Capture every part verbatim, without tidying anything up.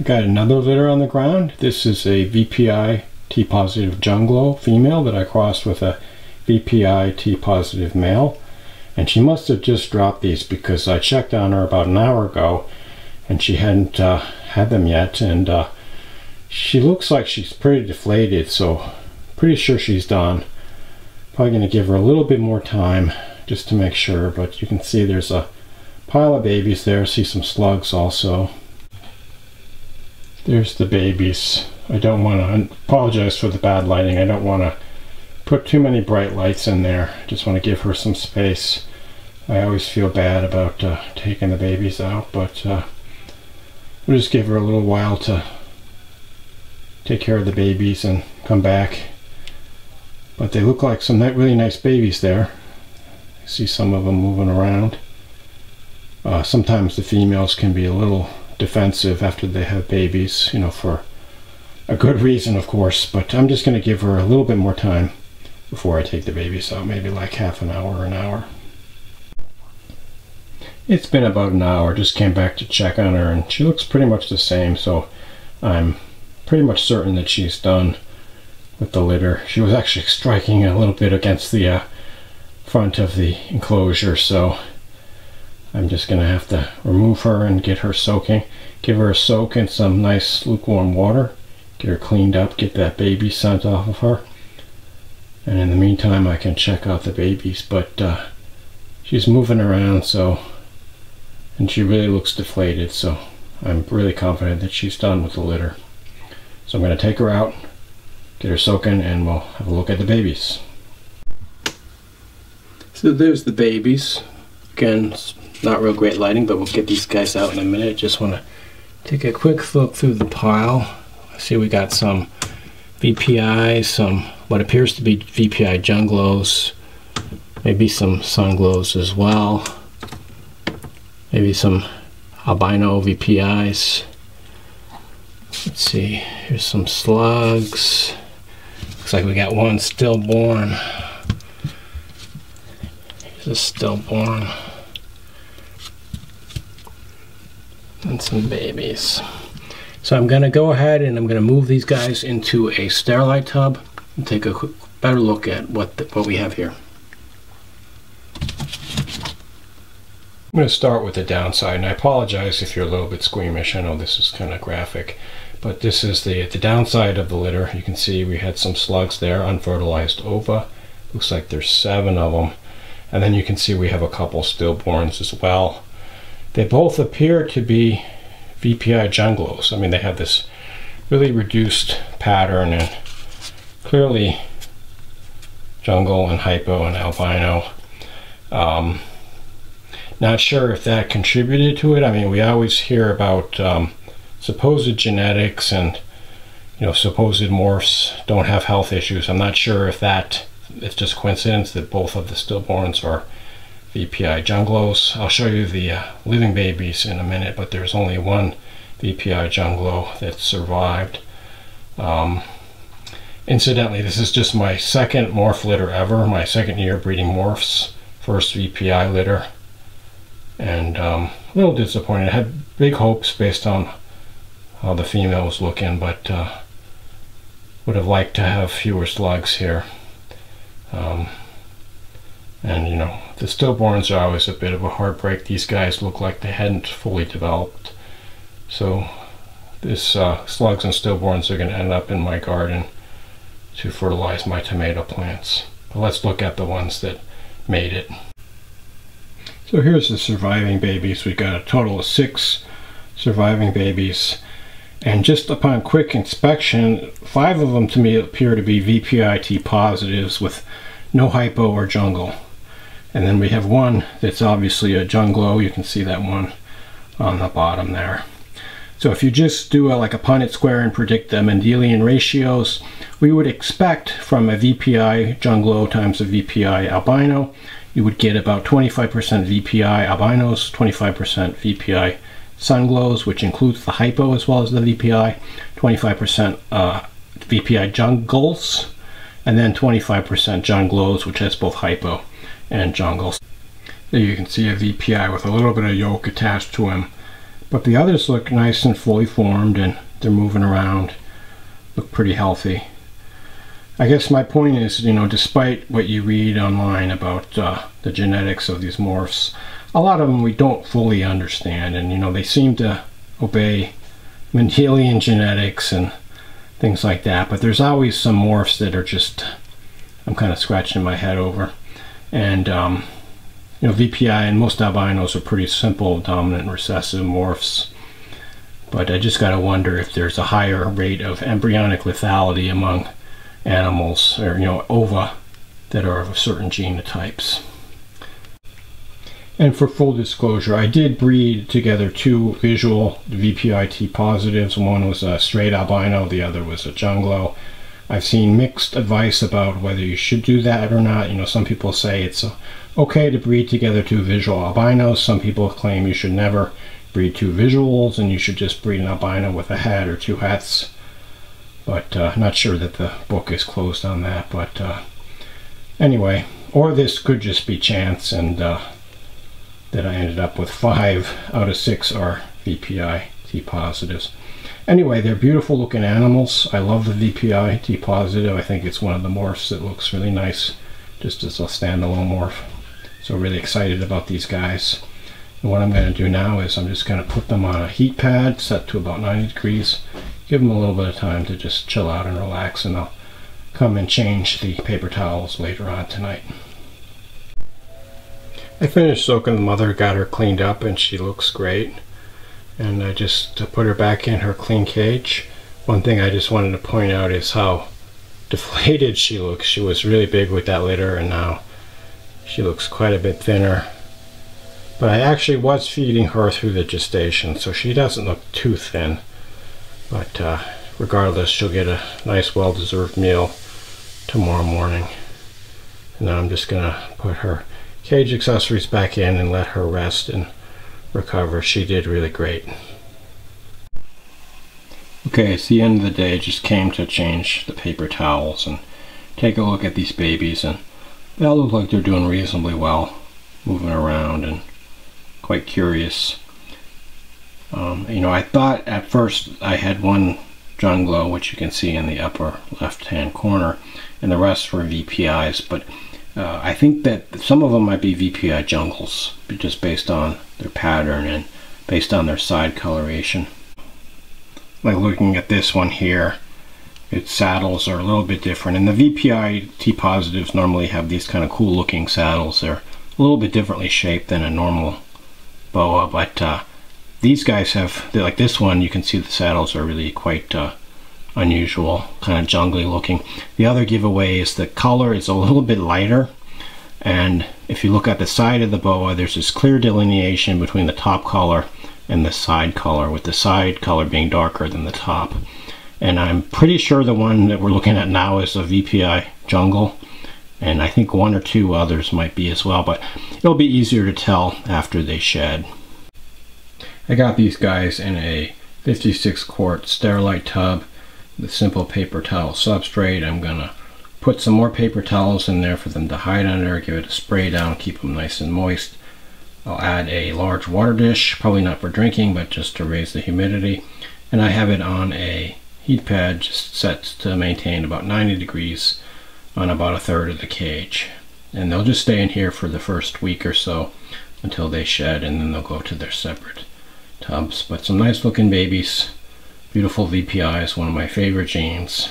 I got another litter on the ground. This is a V P I T-positive Junglow female that I crossed with a V P I T-positive male. And she must have just dropped these because I checked on her about an hour ago and she hadn't uh, had them yet. And uh, she looks like she's pretty deflated, so pretty sure she's done. Probably going to give her a little bit more time just to make sure, but you can see there's a pile of babies there. See some slugs also. There's the babies. I don't want to apologize for the bad lighting. I don't want to put too many bright lights in there. I just want to give her some space. I always feel bad about uh, taking the babies out, but uh, we'll just give her a little while to take care of the babies and come back. But they look like some really nice babies there. I see some of them moving around. Uh, sometimes the females can be a little defensive after they have babies, you know, for a good reason, of course, but I'm just going to give her a little bit more time before I take the babies out, maybe like half an hour or an hour. It's been about an hour. Just came back to check on her and she looks pretty much the same, so I'm pretty much certain that she's done with the litter. She was actually striking a little bit against the uh, front of the enclosure, so I'm just going to have to remove her and get her soaking. Give her a soak in some nice lukewarm water. Get her cleaned up. Get that baby scent off of her. And in the meantime, I can check out the babies. But uh, she's moving around, so... And she really looks deflated, so I'm really confident that she's done with the litter. So I'm going to take her out, get her soaking, and we'll have a look at the babies. So there's the babies. Again, not real great lighting, but we'll get these guys out in a minute. Just want to take a quick look through the pile. I see we got some V P I, some what appears to be V P I Junglows, maybe some sunglows as well, maybe some albino V P Is. Let's see, here's some slugs. Looks like we got one stillborn. Here's a stillborn. And some babies. So I'm going to go ahead and I'm going to move these guys into a sterilite tub and take a quick, better look at what the, what we have here. I'm going to start with the downside, and I apologize if you're a little bit squeamish. I know this is kind of graphic, but this is the the downside of the litter. You can see we had some slugs there, unfertilized ova. Looks like there's seven of them, and then you can see we have a couple stillborns as well. They both appear to be V P I Junglows. I mean, they have this really reduced pattern, and clearly jungle and hypo and albino. Um, not sure if that contributed to it. I mean, we always hear about um, supposed genetics and, you know, supposed morphs don't have health issues. I'm not sure if that, it's just coincidence that both of the stillborns are V P I Junglows. I'll show you the uh, living babies in a minute, but there's only one V P I Junglow that survived. Um, incidentally, this is just my second morph litter ever, my second year breeding morphs, first V P I litter, and um, a little disappointed. I had big hopes based on how the female was looking, but uh, would have liked to have fewer slugs here. Um, And, you know, the stillborns are always a bit of a heartbreak. These guys look like they hadn't fully developed. So this uh, slugs and stillborns are going to end up in my garden to fertilize my tomato plants. But let's look at the ones that made it. So here's the surviving babies. We got a total of six surviving babies. And just upon quick inspection, five of them to me appear to be V P I T-positives with no hypo or jungle. And then we have one that's obviously a Junglow. You can see that one on the bottom there. So if you just do a, like a Punnett square and predict the Mendelian ratios, we would expect from a V P I Junglow times a V P I albino, you would get about twenty-five percent V P I albinos, twenty-five percent V P I sunglows, which includes the hypo as well as the V P I, twenty-five percent uh, V P I jungles, and then twenty-five percent Junglows, which has both hypo and jungles. There you can see a V P I with a little bit of yolk attached to him, But the others look nice and fully formed, and they're moving around, look pretty healthy. I guess my point is, you know, despite what you read online about uh, the genetics of these morphs, a lot of them we don't fully understand, and, you know, they seem to obey Mendelian genetics and things like that, but there's always some morphs that are just, I'm kind of scratching my head over. And, um, you know, V P I and most albinos are pretty simple, dominant and recessive morphs. But I just gotta wonder if there's a higher rate of embryonic lethality among animals, or, you know, ova that are of certain genotypes. And for full disclosure, I did breed together two visual V P I T-positives. One was a straight albino, the other was a junglow. I've seen mixed advice about whether you should do that or not. You know, some people say it's okay to breed together two visual albinos. Some people claim you should never breed two visuals and you should just breed an albino with a hat or two hats. But uh, not sure that the book is closed on that. But uh, anyway, or this could just be chance, and uh, that I ended up with five out of six are V P I T-positives. Anyway, they're beautiful looking animals. I love the V P I T-positive. I think it's one of the morphs that looks really nice, just as a standalone morph. So really excited about these guys. And what I'm going to do now is I'm just going to put them on a heat pad set to about ninety degrees. Give them a little bit of time to just chill out and relax, and I'll come and change the paper towels later on tonight. I finished soaking the mother, got her cleaned up, and she looks great. And I just put her back in her clean cage. One thing I just wanted to point out is how deflated she looks. She was really big with that litter, and now she looks quite a bit thinner. But I actually was feeding her through the gestation, so she doesn't look too thin. But uh, regardless, she'll get a nice, well-deserved meal tomorrow morning. And then I'm just gonna put her cage accessories back in and let her rest and recover. She did really great. Okay, it's the end of the day. Just came to change the paper towels and take a look at these babies, and they all look like they're doing reasonably well, moving around and quite curious. Um, you know, I thought at first I had one junglow, which you can see in the upper left-hand corner, and the rest were V P Is, but uh, I think that some of them might be V P I jungles, just based on their pattern and based on their side coloration. Like looking at this one here, its saddles are a little bit different, and the V P I T-positives normally have these kind of cool-looking saddles. They're a little bit differently shaped than a normal boa, but uh, these guys have, like this one, you can see the saddles are really quite uh, unusual, kind of jungly looking. The other giveaway is the color is a little bit lighter, and if you look at the side of the boa, there's this clear delineation between the top color and the side color, with the side color being darker than the top. And I'm pretty sure the one that we're looking at now is a V P I jungle, and I think one or two others might be as well, but it'll be easier to tell after they shed. I got these guys in a fifty-six quart sterilite tub with simple paper towel substrate. I'm gonna put some more paper towels in there for them to hide under, give it a spray down, keep them nice and moist. I'll add a large water dish, probably not for drinking, but just to raise the humidity. And I have it on a heat pad just set to maintain about ninety degrees on about a third of the cage. And they'll just stay in here for the first week or so until they shed, and then they'll go to their separate tubs. But some nice looking babies, beautiful V P Is, one of my favorite genes,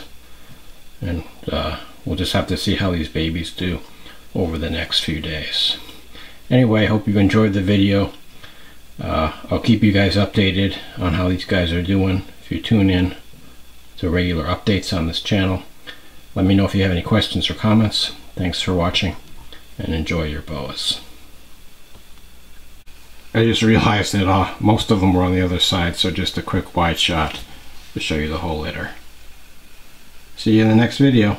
and uh, we'll just have to see how these babies do over the next few days. Anyway, I hope you've enjoyed the video. uh, I'll keep you guys updated on how these guys are doing. If you tune in to regular updates on this channel, let me know if you have any questions or comments. Thanks for watching, and enjoy your boas. I just realized that uh, most of them were on the other side, so just a quick wide shot to show you the whole litter. See you in the next video.